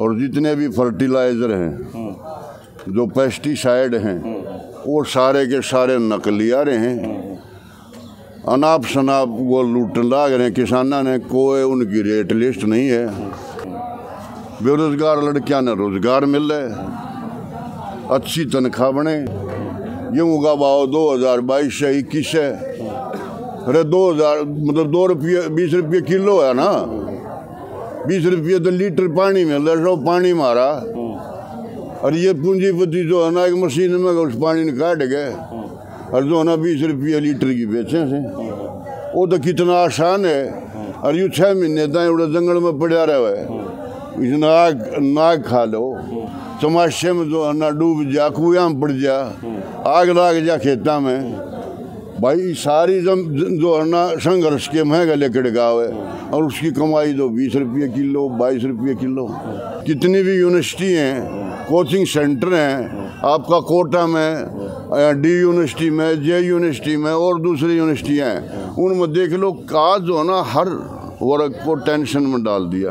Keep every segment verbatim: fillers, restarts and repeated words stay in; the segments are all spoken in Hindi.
और जितने भी फर्टिलाइज़र हैं, जो पेस्टिसाइड हैं, वो सारे के सारे नकलियारे हैं। अनाप शनाप वो लूट लाग रहे हैं। किसानों ने कोई उनकी रेट लिस्ट नहीं है। बेरोजगार लड़कियां ने रोजगार मिल रहे, अच्छी तनख्वाह बने। गेहूँ का भाव दो हज़ार बाईस से इक्कीस है। अरे दो हज़ार मतलब दो रुपये बीस रुपये किलो है ना। बीस रुपये तो लीटर पानी में ले सौ पानी मारा। और ये पूंजीपति जो है ना, एक मशीन में उस पानी काट गए। और जो है ना बीस रुपये लीटर की बेचे से, वो तो कितना आसान है। और यूँ छः महीने तक उड़ा जंगल में पड़ा रहा है। इस नाग नाग खा लो, चमाशे में जो है ना डूब जा, कुएं में पड़ जा, आग लाग जा खेतों में। भाई सारी जम जो है ना संघर्ष के महंगा लेकर गाँव है। और उसकी कमाई जो बीस रुपये किलो, बाईस रुपये किलो। कितनी भी यूनिवर्सिटी हैं, कोचिंग सेंटर हैं, आपका कोटा में, डी यूनिवर्सिटी में, जे यूनिवर्सिटी में और दूसरी यूनिवर्सिटियाँ हैं, उनमें देख लो काज जो है ना हर वर्ग को टेंशन में डाल दिया।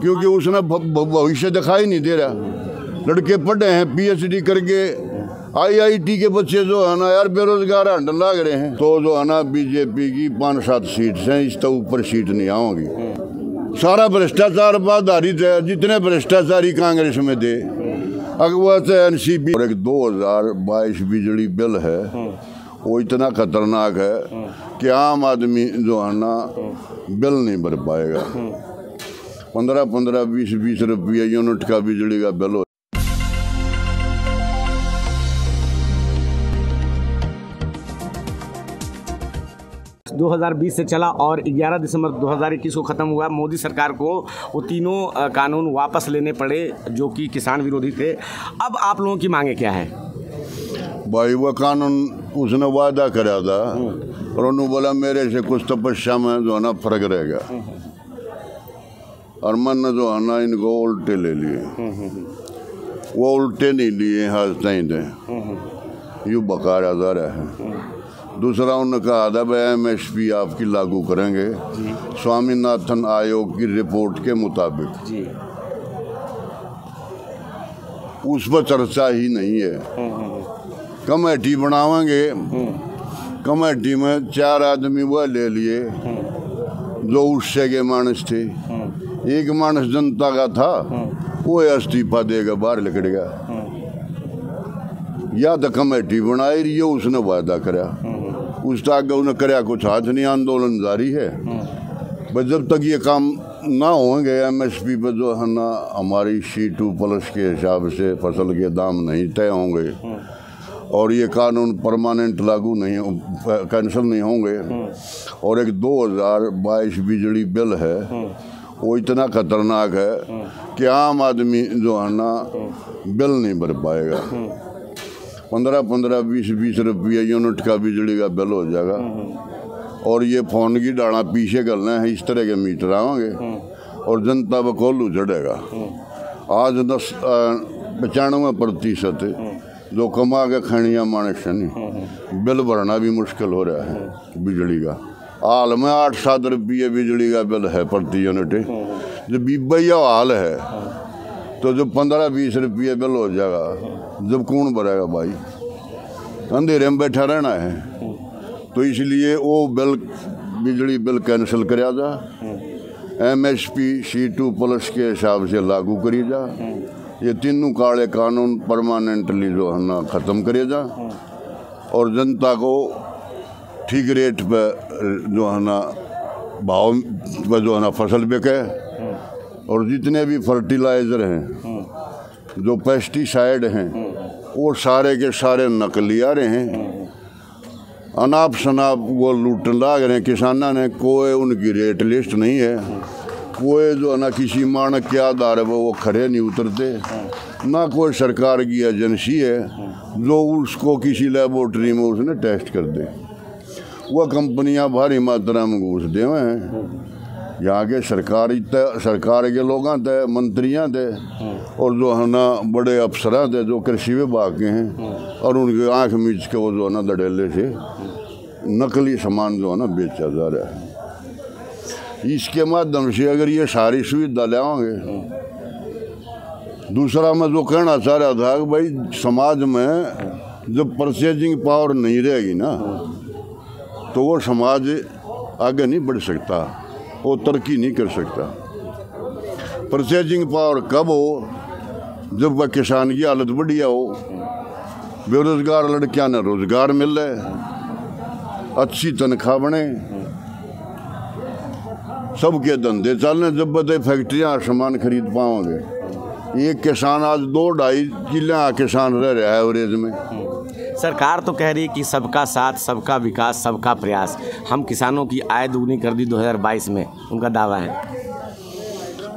क्योंकि उसने भविष्य दिखाई नहीं दे रहा। लड़के पढ़े हैं, पी एच डी करके आई आई टी के बच्चे जो है ना यार बेरोजगार हंड लाग रहे हैं। तो जो है ना बीजेपी की पाँच सात सीट हैं, इस तो ऊपर सीट नहीं आओगी। सारा भ्रष्टाचार पर आधारित है। जितने भ्रष्टाचारी कांग्रेस में थे, अगवत है एन सी पी। और एक दो हजार बाईस बिजली बिल है, वो इतना खतरनाक है कि आम आदमी जो है ना बिल नहीं भर पाएगा। पंद्रह पंद्रह बीस बीस रुपये यूनिट का बिजली का बिल हो। दो हज़ार बीस से चला और ग्यारह दिसंबर दो हज़ार इक्कीस को ख़त्म हुआ। मोदी सरकार को वो तीनों कानून वापस लेने पड़े जो कि किसान विरोधी थे। अब आप लोगों की मांगे क्या है? भाई वह कानून उसने वादा करा था और उन्होंने बोला मेरे से कुछ तपस्या में जो है ना फर्क रहेगा। और मन ने जो है ना इनको उल्टे ले लिए। वो उल्टे नहीं लिए आज तक, यूँ बकाया जा रहा है। दूसरा उन्होंने कहा था भाई एम एस पी आपकी लागू करेंगे स्वामीनाथन आयोग की रिपोर्ट के मुताबिक। उस पर चर्चा ही नहीं है। कमेटी बनावेंगे, कमेटी में चार आदमी वह ले लिए जो उससे के मानस थे। एक मानस जनता का था, वो इस्तीफा देगा, बाहर निकलेगा। या तो कमेटी बनाई रही है, उसने वादा करा। उस तक उन्हें कराया कुछ हाथ नहीं, आंदोलन जारी है। बस जब तक ये काम ना होंगे, एम एस पी पर जो है ना हमारी सी टू प्लस के हिसाब से फसल के दाम नहीं तय होंगे और ये कानून परमानेंट लागू नहीं, कैंसिल नहीं होंगे। और एक दो हज़ार बाईस बिजली बिल है, वो इतना खतरनाक है कि आम आदमी जो है ना बिल नहीं भर पाएगा। पंद्रह पंद्रह बीस बीस रुपये यूनिट का बिजली का बिल हो जाएगा। और ये फोन की डाणा पीछे गलना है, इस तरह के मीटर आएंगे और जनता पर कोल्लू चढ़ेगा। आज दस पचानवे प्रतिशत जो कमा के खनिया मानस नहीं, बिल भरना भी मुश्किल हो रहा है बिजली का। हाल में आठ सात रुपये बिजली का बिल है प्रति यूनिट। जब बीबैया हाल है तो जब पंद्रह बीस रुपये बिल हो जाएगा, जब कौन भरेगा? भाई अंधेरे में बैठा रहना है। तो इसलिए वो बिल बिजली बिल कैंसिल करा जा, M S P C two plus के हिसाब से लागू करी जा। ये तीनों काले कानून परमानेंटली जो है ना ख़त्म करे जा। और जनता को ठीक रेट पर जो है ना भाव पर जो है ना फसल बिके। और जितने भी फर्टिलाइज़र हैं, जो पेस्टिसाइड हैं, वो सारे के सारे नकलियारे हैं। अनाप शनाप वो लूट लाग रहे हैं। किसानों ने कोई उनकी रेट लिस्ट नहीं है। कोई जो है ना किसी मानक के आधार पर वो खड़े नहीं उतरते। ना कोई सरकार की एजेंसी है जो उसको किसी लेबोरेटरी में उसने टेस्ट कर दे। वह कंपनियां भारी मात्रा में घूस दे हुए हैं। यहाँ के सरकारी तय सरकार के लोग तय मंत्रियाँ थे और जो है ना बड़े अफसर थे जो कृषि विभाग के हैं। और उनके आँख मीच के वो जो है ना धड़ेले से नकली सामान जो है ना बेचा जा रहा है। इसके माध्यम से अगर ये सारी सुविधा लाएंगे। दूसरा मैं जो कहना चाह रहा था कि भाई समाज में जब परचेजिंग पावर नहीं रहेगी ना तो वो समाज आगे नहीं बढ़ सकता, वो तरक्की नहीं कर सकता। परचेजिंग पावर कब हो? जब वह किसान की हालत बढ़िया हो, बेरोजगार लड़कियां ने रोजगार मिले, अच्छी तनख्वाह बने, सबके धंधे चलने, जब बदे फैक्ट्रियाँ सामान खरीद पाओगे। एक किसान आज दो ढाई जिला किसान रह रहा है एवरेज में। सरकार तो कह रही है कि सबका साथ, सबका विकास, सबका प्रयास। हम किसानों की आय दुगनी कर दी दो हज़ार बाईस में, उनका दावा है।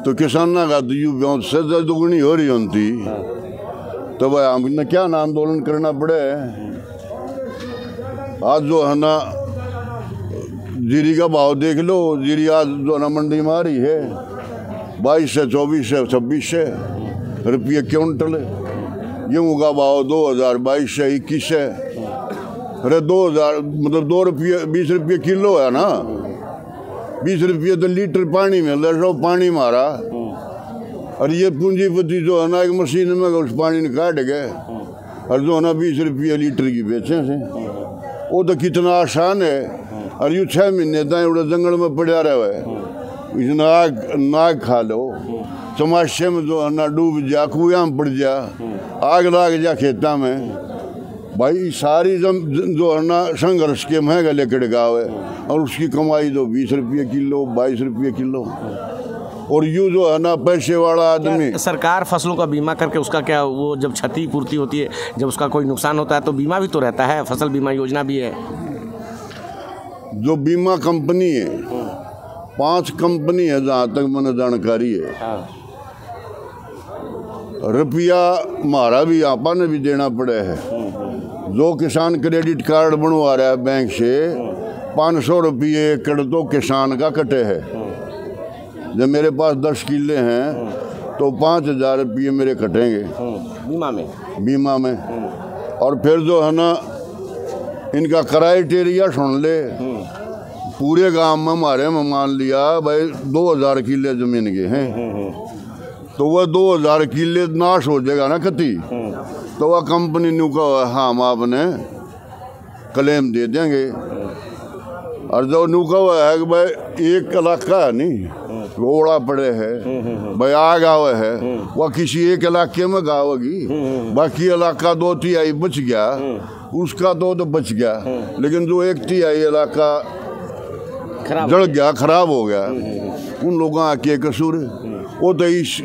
तो किसानों का दुग्नी से दुगनी हो रही होती तो भाई हमने क्या ना आंदोलन करना पड़े। आज जो है ना जीरी का भाव देख लो, जीरी आज जो ना मंडी में आ रही है बाईस से चौबीस से छब्बीस से रुपये क्विंटल। गेहूँ का भाव दो हज़ार बाईस से इक्कीस से, अरे दो हज़ार मतलब दो रुपये बीस रुपये किलो है ना, बीस रुपये तो लीटर पानी में लड़ो पानी मारा। और ये पूंजीपति जो है ना एक मशीन में उस पानी ने काट गए और जो है ना बीस रुपये लीटर की बेचे से। वो तो कितना आसान है। और यूँ छः महीने तक उड़ा जंगल में पड़ा रहा है, इतना आग नाग खा लो, चमाशे में जो है ना डूब जा, कुआं में पड़ जा, आग लाग जा खेता में। भाई सारी जम जो है ना संघर्ष के महंगा लेकर गाँव है और उसकी कमाई जो बीस रुपये किलो बाईस रुपये किलो। और यूँ जो है ना पैसे वाला आदमी। सरकार फसलों का बीमा करके उसका क्या, वो जब क्षति पूर्ति होती है, जब उसका कोई नुकसान होता है तो बीमा भी तो रहता है, फसल बीमा योजना भी है। जो बीमा कंपनी है, पांच कंपनी है जहाँ तक मैंने जानकारी है। रुपया मारा भी आपा ने भी देना पड़े है। जो किसान क्रेडिट कार्ड बनवा रहा है बैंक से, पाँच सौ रुपये एकड़ तो किसान का कटे है। जब मेरे पास दस किले हैं तो पाँच हज़ार रुपये मेरे कटेंगे बीमा में बीमा में और फिर जो है ना इनका क्राइटेरिया सुन ले। पूरे गांव में हमारे में मान लिया भाई दो हज़ार किले ज़मीन के हैं, तो वह दो हज़ार किले नाश हो जाएगा ना कति। तो वह कंपनी ने कहा हाँ हम आपने क्लेम दे देंगे। और जो नू का हुआ है कि भाई एक इलाका है नहीं ओड़ा पड़े है, भाई आ गाँव है, वह किसी एक इलाके में गाँवगी, बाकी इलाका दो तिहाई बच गया, उसका दो तो बच गया, लेकिन जो एक तिहाई इलाका जड़ गया खराब हो गया, उन लोगों आके कसूर वो तो इस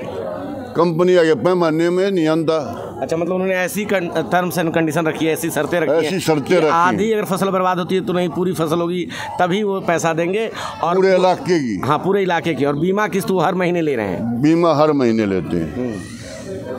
कंपनी आगे पैमाने में नहीं आता। अच्छा, मतलब उन्होंने ऐसी टर्म्स एंड कंडीशन रखी है, ऐसी शर्तें रखी, ऐसी शर्तें रखी, आधी अगर फसल बर्बाद होती है तो नहीं पूरी फसल होगी तभी वो पैसा देंगे। और पूरे इलाके की, हाँ पूरे इलाके की। और बीमा किस्त हर महीने ले रहे हैं? बीमा हर महीने लेते हैं,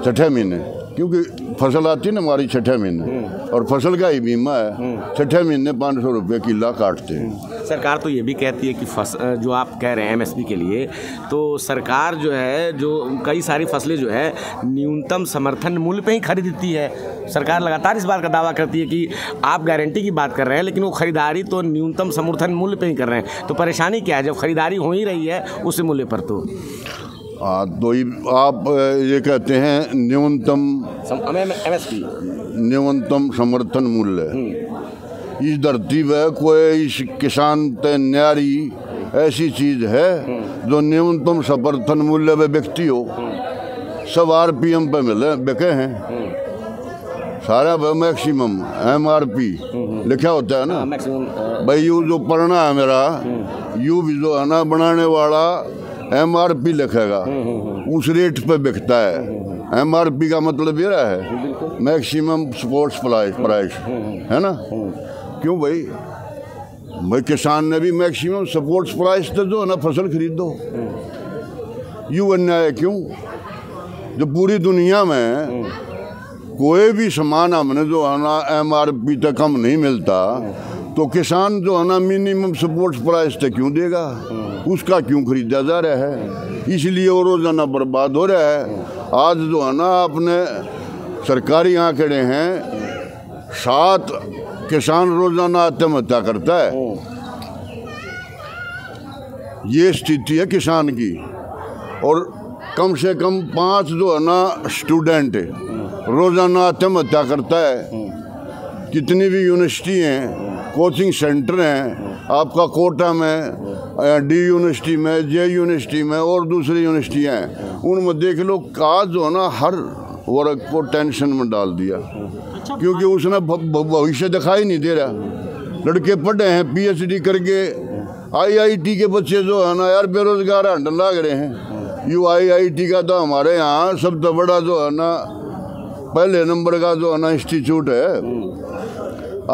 छठे महीने, क्योंकि फसल आती है ना हमारी छठे महीने और फसल का ही बीमा है। छठे महीने पाँच सौ रुपये किला काटते हैं। सरकार तो ये भी कहती है कि फस जो आप कह रहे हैं एमएसपी के लिए, तो सरकार जो है जो कई सारी फसलें जो है न्यूनतम समर्थन मूल्य पे ही खरीदती है। सरकार लगातार इस बात का दावा करती है कि आप गारंटी की बात कर रहे हैं, लेकिन वो खरीदारी तो न्यूनतम समर्थन मूल्य पर ही कर रहे हैं। तो परेशानी क्या है जब खरीदारी हो ही रही है उस मूल्य पर? तो हाँ, तो ये आप ये कहते हैं न्यूनतम एमएसपी, न्यूनतम समर्थन मूल्य। इस धरती पर कोई इस किसान ते न्यारी ऐसी चीज़ है जो न्यूनतम समर्थन मूल्य पे बिकती हो? सब आरपीएम पे मिले बिके हैं, सारा मैक्सिमम एमआरपी लिखा होता है ना भाई। यू जो पढ़ना है मेरा, यू भी जो है ना बनाने वाला एमआरपी लिखेगा, उस रेट पे बिकता है। एमआरपी का मतलब ये रहा है मैक्सिमम स्पोर्ट्स प्राइस प्राइस है ना। क्यों भाई, भाई किसान ने भी मैक्सिमम स्पोर्ट्स प्राइस तो जो है ना फसल खरीदो। यूँ अन्याय है क्यों? जब पूरी दुनिया में कोई भी सामान हमने जो है ना एमआरपी तक कम नहीं मिलता, तो किसान जो है ना मिनिमम सपोर्ट प्राइस तो क्यों देगा? उसका क्यों खरीदा जा रहा है? इसलिए वो रोज़ाना बर्बाद हो रहा है। आज जो है ना आपने सरकारी आंकड़े हैं, सात किसान रोज़ाना आत्महत्या करता है। ये स्थिति है किसान की। और कम से कम पाँच जो है ना स्टूडेंट रोज़ाना आत्महत्या करता है। कितनी भी यूनिवर्सिटी हैं, कोचिंग सेंटर हैं, आपका कोटा में, डी यूनिवर्सिटी में, जे यूनिवर्सिटी में और दूसरी यूनिवर्सिटियाँ हैं, उनमें देख लो काज जो है ना हर वर्ग को टेंशन में डाल दिया, क्योंकि उसमें भविष्य दिखाई नहीं दे रहा। लड़के पढ़े हैं पीएचडी करके, आईआईटी के बच्चे जो है ना यार बेरोजगार हंडल लग रहे हैं। यू आईआईटी का तो हमारे यहाँ सब तो बड़ा जो है ना पहले नंबर का जो है ना इंस्टीट्यूट है।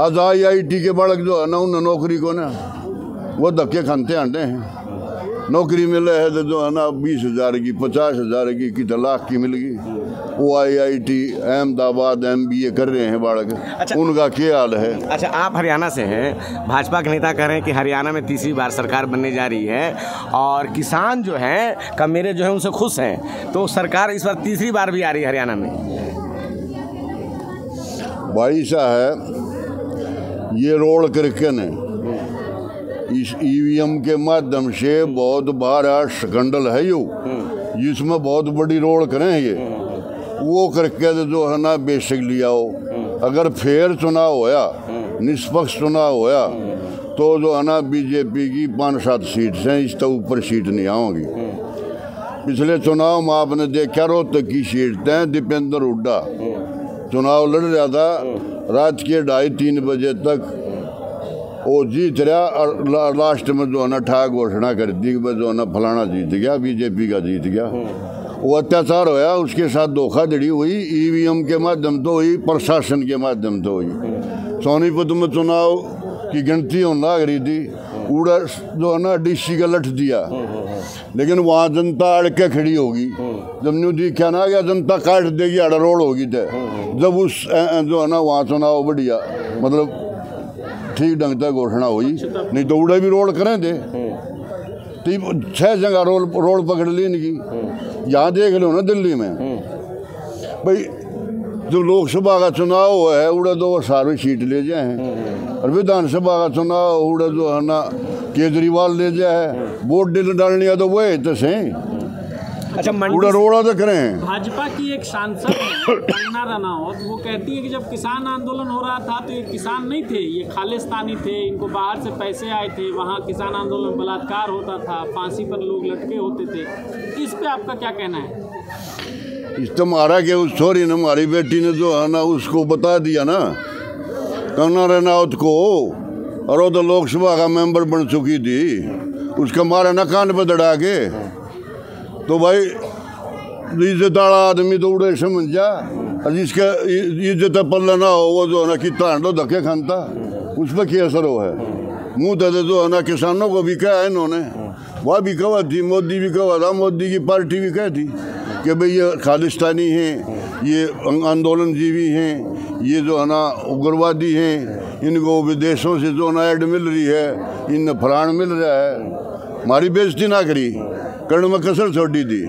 आज आईआईटी के बालक जो है ना उन्हें नौकरी को ना वो धक्के खानते आते हैं। नौकरी मिले है तो जो है ना बीस हज़ार की, पचास हज़ार की, कित लाख की मिल गई। वो I I T Ahmedabad M B A कर रहे हैं बालक। अच्छा, उनका क्या हाल है। अच्छा, आप हरियाणा से हैं, भाजपा के नेता कह रहे हैं कि हरियाणा में तीसरी बार सरकार बनने जा रही है और किसान जो हैं का मेरे जो है उनसे खुश हैं, तो सरकार इस बार तीसरी बार भी आ रही है हरियाणा में। भाई साहब, ये रोड करके ने इस ईवीएम के माध्यम से बहुत बारह स्कैंडल है यू, जिसमें बहुत बड़ी रोड करें ये वो करके जो है ना बेसिक लिया हो। अगर फेयर चुनाव होया, निष्पक्ष चुनाव होया, तो जो है ना बीजेपी की पाँच सात सीट हैं, इस तो ऊपर सीट नहीं आओगी। पिछले चुनाव में आपने देखा रोहतक की सीट थे, दीपेंद्र हुड्डा चुनाव लड़ रहा था, रात के ढाई तीन बजे तक वो जीत रहा और ला, लास्ट में जो है ना ठा घोषणा कर दी कि जो है ना फलाना जीत गया, बीजेपी का जीत गया। वो अत्याचार होया, उसके साथ धोखाधड़ी हुई, ईवीएम के माध्यम तो हुई, प्रशासन के माध्यम तो हुई। सोनीपत में चुनाव की गिनती होने लग रही थी, उड़ा जो है ना डीसी का लठ दिया, लेकिन वहाँ जनता अड़के खड़ी होगी। जब न्यू देखा ना गया जनता काट देगी, अड़ रोड होगी थे। जब उस जो है ना वहाँ चुनाव बढ़िया मतलब ठीक ढंग तक घोषणा हुई, नहीं तो उड़े भी रोड करें थे। छह जगह रोड रोड पकड़ ली इनकी। यहाँ देख लो ना दिल्ली में भाई, जो लोकसभा का चुनाव है उड़ा तो वो सारी सीट ले जाए हैं, और विधानसभा का चुनाव उड़ा जो है ना केजरीवाल ले जाए। वोट डील डालने का तो वो है तो सही। अच्छा, उड़ा रोड़ा तो करें। भाजपा की एक सांसद कंगना रनौत वो कहती है कि जब किसान आंदोलन हो रहा था तो ये किसान नहीं थे, ये खालिस्तानी थे, इनको बाहर से पैसे आए थे। वहाँ किसान आंदोलन में बलात्कार होता था, फांसी पर लोग लटके होते थे। इस पे आपका क्या कहना है। इस तो मारा के उस छोरी ने, हमारी बेटी ने जो है ना उसको बता दिया ना कंगना रनौत को, और वो तो लोकसभा का मेम्बर बन चुकी थी, उसका मारा ना कान पर दड़ा के। तो भाई इज्जत वाला आदमी तो उड़े समझ जा, और जिसका इज्जत पल्ला ना हो वो जो है ना कितना हंडो धक्के खानता, उस पर क्या असर हो है। मुँह दे जो है ना किसानों को भी कहा है इन्होंने, वह भी कहा थी, मोदी भी कहा था, मोदी की पार्टी भी कह थी कि भाई ये खालिस्तानी हैं, ये आंदोलन जीवी हैं, ये जो है ना उग्रवादी हैं, इनको विदेशों से जो है ना एड मिल रही है, इन फलान मिल रहा है। हमारी बेइज्जती ना करी, कर्ण में कसर छोड़ी थी।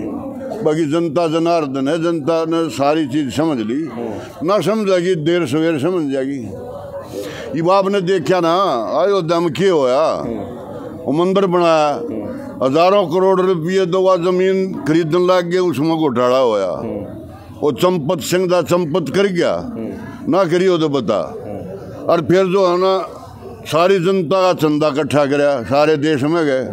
बाकी जनता जनार्दन है, जनता ने सारी चीज़ समझ ली, ना समझ जाएगी देर सवेर समझ जाएगी। ये बाप ने देखा ना अयोध्या में क्या होया, वो मंदिर बनाया, हजारों करोड़ रुपये दवा जमीन खरीदने लग गए, उसमें घोटाला होया, वो चंपत सिंह दा चंपत कर गया ना करी हो तो बता। और फिर जो है ना सारी जनता का चंदा इकट्ठा कराया, सारे देश में गए,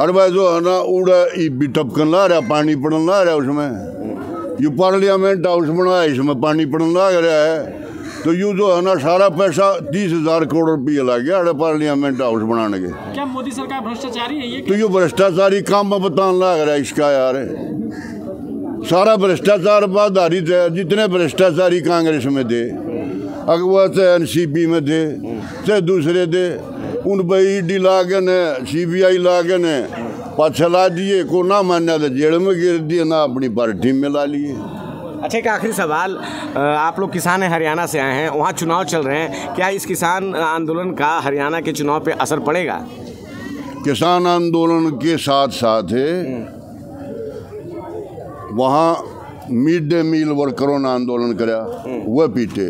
अरे भाई जो है ना उड़ा भी टपकन ला रहा, पानी पड़न ला रहा है उसमें। यू पार्लियामेंट हाउस बनाया, इसमें पानी पड़न लग रहा है। तो यूँ जो है ना सारा पैसा तीस हज़ार करोड़ रुपये लग गया अरे पार्लियामेंट हाउस बनाने के। क्या मोदी सरकार भ्रष्टाचारी है ये? तो यू भ्रष्टाचारी काम में बताने लग रहा है इसका। यार सारा भ्रष्टाचार बाद आधारित है, जितने भ्रष्टाचारी कांग्रेस में थे, अगवा चाहे एन सी पी में थे, चाहे दूसरे थे, उन पर ईडी लागन है, सीबीआई लागन है, पाछा ला दिए को ना मान्या तो जेल में गिर दिए, ना अपनी पार्टी में ला लिए। अच्छा, एक आखिरी सवाल, आप लोग किसान हैं, हरियाणा से आए हैं, वहाँ चुनाव चल रहे हैं, क्या इस किसान आंदोलन का हरियाणा के चुनाव पे असर पड़ेगा। किसान आंदोलन के साथ साथ वहाँ मिड डे मील वर्करों ने आंदोलन करा, वह पीटे,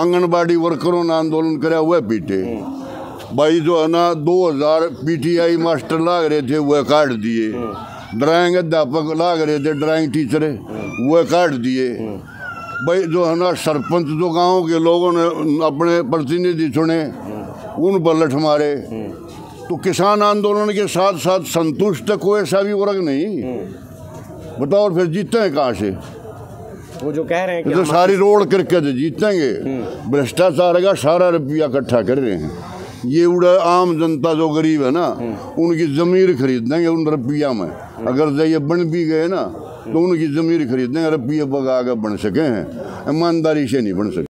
आंगनबाड़ी वर्करों ने आंदोलन करा, वह पीटे, भाई जो है ना दो हजार पीटीआई मास्टर लाग रहे थे वह काट दिए, ड्राइंग अध्यापक लाग रहे थे ड्राइंग टीचर वह काट दिए, भाई जो है ना सरपंच जो गांव के लोगों ने अपने प्रतिनिधि चुने उन पर लठ मारे। तो किसान आंदोलन के साथ साथ संतुष्ट कोई सा भी वर्ग नहीं, बताओ फिर जीते हैं कहाँ से? वो जो कह रहे हैं कि तो सारी रोड करके जीतेंगे, भ्रष्टाचार का सारा रुपया इकट्ठा कर रहे हैं ये उड़ा आम जनता जो गरीब है ना उनकी जमीन खरीद देंगे उन रुपया में, अगर जब ये बन भी गए ना तो उनकी जमीन खरीद देंगे रुपये बगा के बन सके हैं, ईमानदारी से नहीं बन सके।